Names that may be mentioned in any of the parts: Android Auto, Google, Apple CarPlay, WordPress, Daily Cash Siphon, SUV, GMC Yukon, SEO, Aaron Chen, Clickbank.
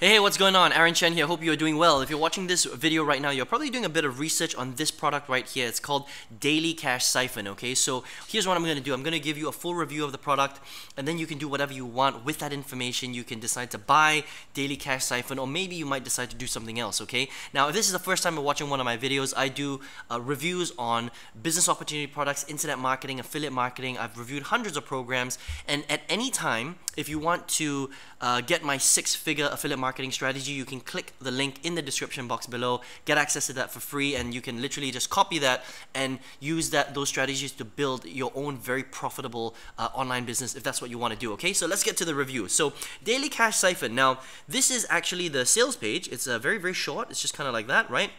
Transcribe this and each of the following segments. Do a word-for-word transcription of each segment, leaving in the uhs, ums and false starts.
Hey, what's going on? Aaron Chen here. Hope you're doing well. If you're watching this video right now, you're probably doing a bit of research on this product right here. It's called Daily Cash Siphon, okay? So here's what I'm going to do. I'm going to give you a full review of the product, and then you can do whatever you want with that information. You can decide to buy Daily Cash Siphon, or maybe you might decide to do something else, okay? Now, if this is the first time you're watching one of my videos, I do uh, reviews on business opportunity products, internet marketing, affiliate marketing. I've reviewed hundreds of programs, and at any time, if you want to uh, get my six-figure affiliate marketing marketing strategy, you can click the link in the description box below, get access to that for free, and you can literally just copy that and use that those strategies to build your own very profitable uh, online business if that's what you want to do, okay? So let's get to the review. So Daily Cash Siphon. Now, this is actually the sales page. It's uh, very, very short. It's just kind of like that, right?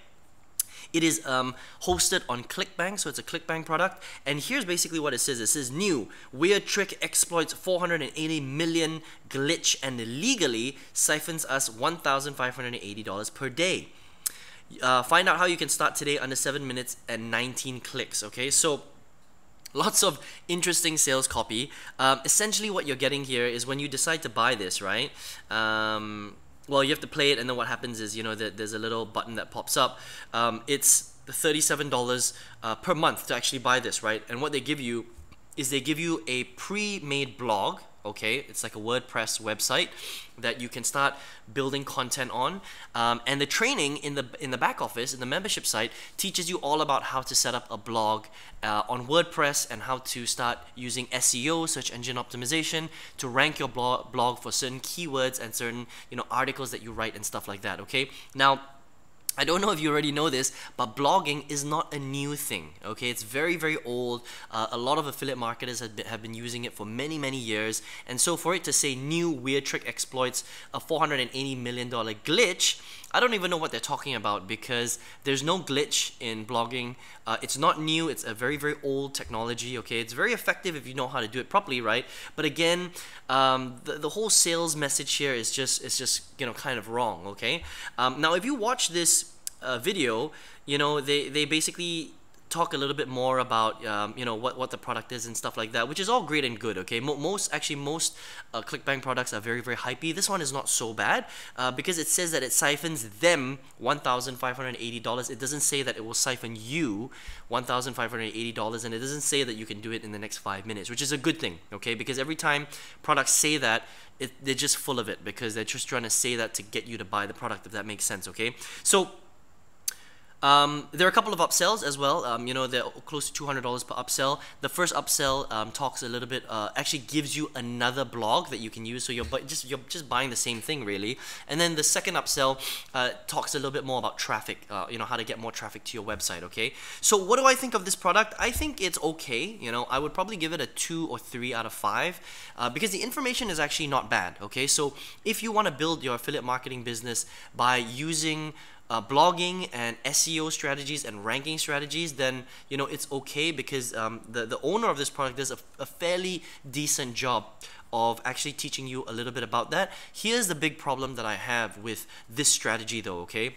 It is um, hosted on Clickbank, so it's a Clickbank product. And here's basically what it says. It says, new, weird trick exploits four hundred eighty million glitch and illegally siphons us one thousand five hundred eighty dollars per day. Uh, find out how you can start today under seven minutes and nineteen clicks, okay? So lots of interesting sales copy. Um, essentially what you're getting here is when you decide to buy this, right? Um... Well, you have to play it, and then what happens is, you know, that there's a little button that pops up. Um, it's thirty-seven dollars uh, per month to actually buy this, right? And what they give you is they give you a pre-made blog. Okay, it's like a WordPress website that you can start building content on, um, and the training in the in the back office in the membership site teaches you all about how to set up a blog uh, on WordPress and how to start using S E O, search engine optimization, to rank your blog blog for certain keywords and certain, you know, articles that you write and stuff like that. Okay, now, I don't know if you already know this, but blogging is not a new thing, okay? It's very, very old. Uh, a lot of affiliate marketers have been, have been using it for many, many years. And so for it to say new weird trick exploits a four hundred eighty million dollar glitch, I don't even know what they're talking about, because there's no glitch in blogging. Uh, it's not new. It's a very, very old technology, okay? It's very effective if you know how to do it properly, right? But again, um, the, the whole sales message here is just, it's just, you know, kind of wrong, okay? Um, now, if you watch this uh, video, you know, they, they basically talk a little bit more about um, you know, what what the product is and stuff like that, which is all great and good, okay? Most actually most uh, Clickbank products are very, very hypey. This one is not so bad, uh, because it says that it siphons them one thousand five hundred eighty dollars. It doesn't say that it will siphon you one thousand five hundred eighty dollars, and it doesn't say that you can do it in the next five minutes, which is a good thing, okay? Because every time products say that, it, they're just full of it, because they're just trying to say that to get you to buy the product, if that makes sense, okay? So Um, there are a couple of upsells as well. Um, you know, they're close to two hundred dollars per upsell. The first upsell um, talks a little bit, uh, actually gives you another blog that you can use. So you're just you're just buying the same thing, really. And then the second upsell uh, talks a little bit more about traffic. Uh, you know, how to get more traffic to your website. Okay. So what do I think of this product? I think it's okay. You know, I would probably give it a two or three out of five uh, because the information is actually not bad. Okay. So if you want to build your affiliate marketing business by using Uh, blogging and S E O strategies and ranking strategies, then, you know, it's okay, because um, the, the owner of this product does a, a fairly decent job of actually teaching you a little bit about that. Here's the big problem that I have with this strategy though, okay?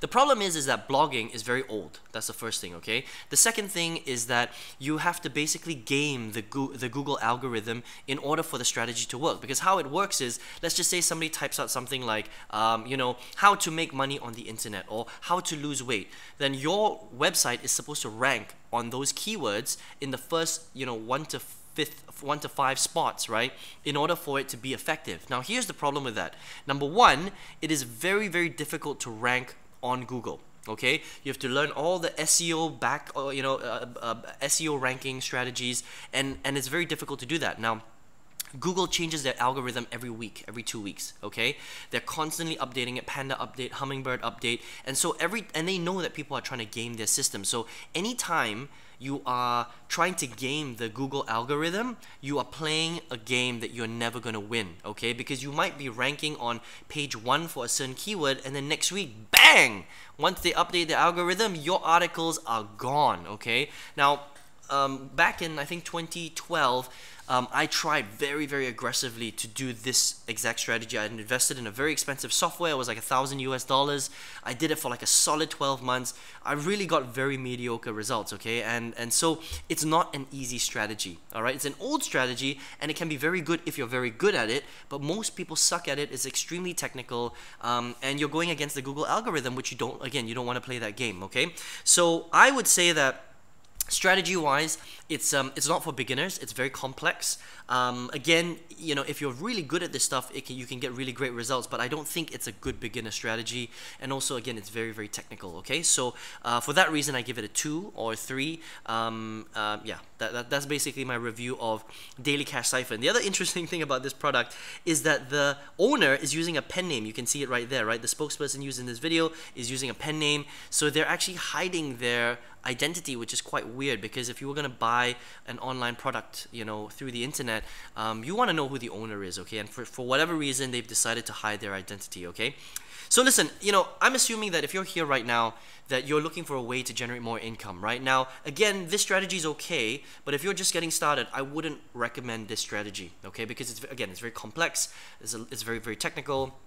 The problem is, is that blogging is very old. That's the first thing, okay? The second thing is that you have to basically game the, Go the Google algorithm in order for the strategy to work. Because how it works is, let's just say somebody types out something like, um, you know, how to make money on the internet, or how to lose weight. Then your website is supposed to rank on those keywords in the first, you know, one to four Fifth, one to five spots, right, in order for it to be effective. Now, here's the problem with that. Number one, it is very, very difficult to rank on Google. Okay, you have to learn all the S E O back, or, you know, uh, uh, S E O ranking strategies, and and it's very difficult to do that. Now, Google changes their algorithm every week, every two weeks, okay? They're constantly updating it, Panda update, Hummingbird update, and so every, and they know that people are trying to game their system. So anytime you are trying to game the Google algorithm, you are playing a game that you're never gonna win, okay? Because you might be ranking on page one for a certain keyword, and then next week, bang! Once they update the algorithm, your articles are gone, okay? Now, Um, back in, I think, twenty twelve, um, I tried very, very aggressively to do this exact strategy. I invested in a very expensive software. It was like a thousand US dollars. I did it for like a solid twelve months. I really got very mediocre results, okay? And, and so it's not an easy strategy, all right? It's an old strategy, and it can be very good if you're very good at it, but most people suck at it. It's extremely technical, um, and you're going against the Google algorithm, which you don't, again, you don't want to play that game, okay? So I would say that strategy-wise, it's um, it's not for beginners. It's very complex. Um, again, you know, if you're really good at this stuff, it can, you can get really great results. But I don't think it's a good beginner strategy. And also, again, it's very, very technical. Okay, so uh, for that reason, I give it a two or a three. Um, uh, yeah, that, that that's basically my review of Daily Cash Siphon. The other interesting thing about this product is that the owner is using a pen name. You can see it right there, right? The spokesperson used in this video is using a pen name, so they're actually hiding their identity, which is quite weird, because if you were going to buy an online product, you know, through the internet, um, you want to know who the owner is, okay? And for, for whatever reason, they've decided to hide their identity, okay? So listen, you know, I'm assuming that if you're here right now, that you're looking for a way to generate more income, right? Now, again, this strategy is okay, but if you're just getting started, I wouldn't recommend this strategy, okay? Because it's, again, it's very complex, it's, a, it's very, very technical.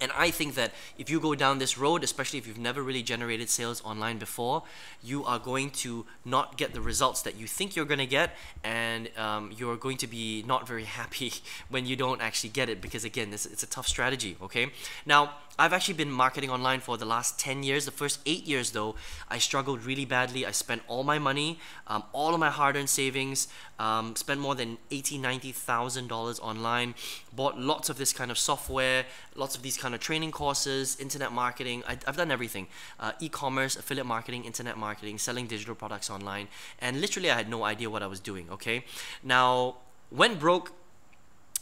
And I think that if you go down this road, especially if you've never really generated sales online before, you are going to not get the results that you think you're going to get, and um, you're going to be not very happy when you don't actually get it, because again, this, it's a tough strategy, okay? Now, I've actually been marketing online for the last ten years. The first eight years though, I struggled really badly. I spent all my money, um, all of my hard-earned savings, um, spent more than eighty thousand, ninety thousand dollars online, bought lots of this kind of software, lots of these kind of training courses, internet marketing. I, I've done everything, uh, e-commerce, affiliate marketing, internet marketing, selling digital products online. And literally I had no idea what I was doing, okay? Now, went broke,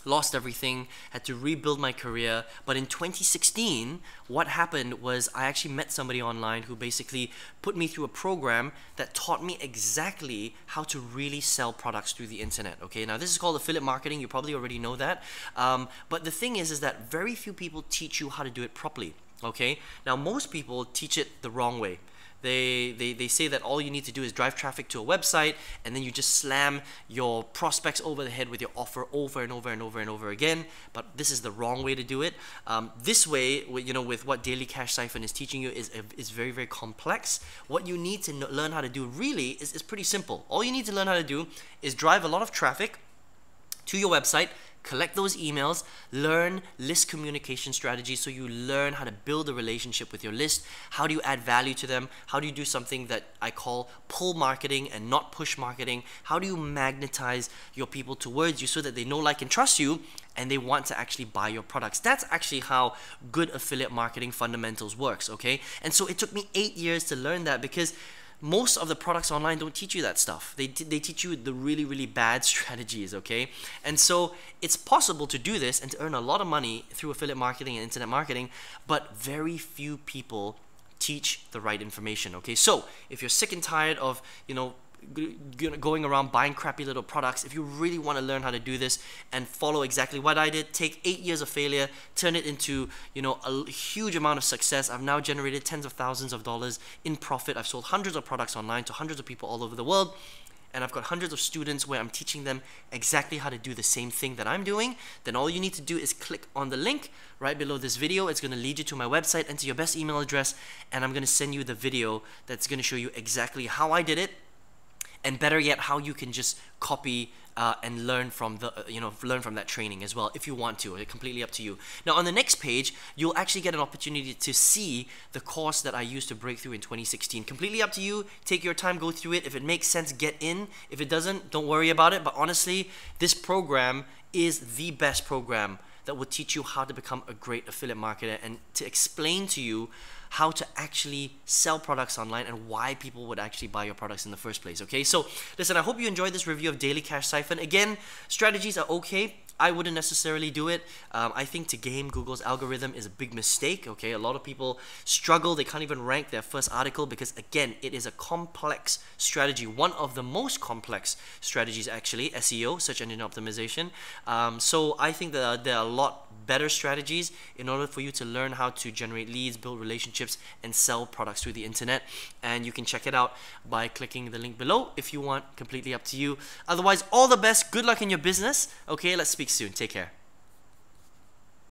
lost everything, had to rebuild my career. But in twenty sixteen, what happened was I actually met somebody online who basically put me through a program that taught me exactly how to really sell products through the internet, okay? Now, this is called affiliate marketing. You probably already know that. Um, but the thing is, is that very few people teach you how to do it properly, okay? Now, most people teach it the wrong way. They, they, they say that all you need to do is drive traffic to a website, and then you just slam your prospects over the head with your offer over and over and over and over again. But this is the wrong way to do it. Um, this way, you know, with what Daily Cash Siphon is teaching you is, is very, very complex. What you need to learn how to do really is, is pretty simple. All you need to learn how to do is drive a lot of traffic to your website, collect those emails, learn list communication strategies, so you learn how to build a relationship with your list. How do you add value to them? How do you do something that I call pull marketing and not push marketing? How do you magnetize your people towards you so that they know, like, and trust you, and they want to actually buy your products? That's actually how good affiliate marketing fundamentals works, okay? And so it took me eight years to learn that, because most of the products online don't teach you that stuff. They, they teach you the really, really bad strategies, okay? And so it's possible to do this and to earn a lot of money through affiliate marketing and internet marketing, but very few people teach the right information, okay? So if you're sick and tired of, you know, going around buying crappy little products, if you really want to learn how to do this and follow exactly what I did, take eight years of failure, turn it into, you know, a huge amount of success. I've now generated tens of thousands of dollars in profit. I've sold hundreds of products online to hundreds of people all over the world, and I've got hundreds of students where I'm teaching them exactly how to do the same thing that I'm doing. Then all you need to do is click on the link right below this video. It's going to lead you to my website and to your best email address, and I'm going to send you the video that's going to show you exactly how I did it, and better yet, how you can just copy uh, and learn from the, you know, learn from that training as well, if you want to. It's completely up to you. Now, on the next page, you'll actually get an opportunity to see the course that I used to break through in twenty sixteen. Completely up to you. Take your time, go through it. If it makes sense, get in. If it doesn't, don't worry about it. But honestly, this program is the best program that will teach you how to become a great affiliate marketer, and to explain to you how to actually sell products online and why people would actually buy your products in the first place, okay? So listen, I hope you enjoyed this review of Daily Cash Siphon. Again, strategies are okay. I wouldn't necessarily do it. Um, I think to game Google's algorithm is a big mistake, okay? A lot of people struggle. They can't even rank their first article because, again, it is a complex strategy. One of the most complex strategies, actually, S E O, search engine optimization. Um, so I think that there are a lot better strategies in order for you to learn how to generate leads, build relationships, and sell products through the internet. And you can check it out by clicking the link below if you want. Completely up to you. Otherwise, all the best. Good luck in your business. Okay, let's speak soon. Take care.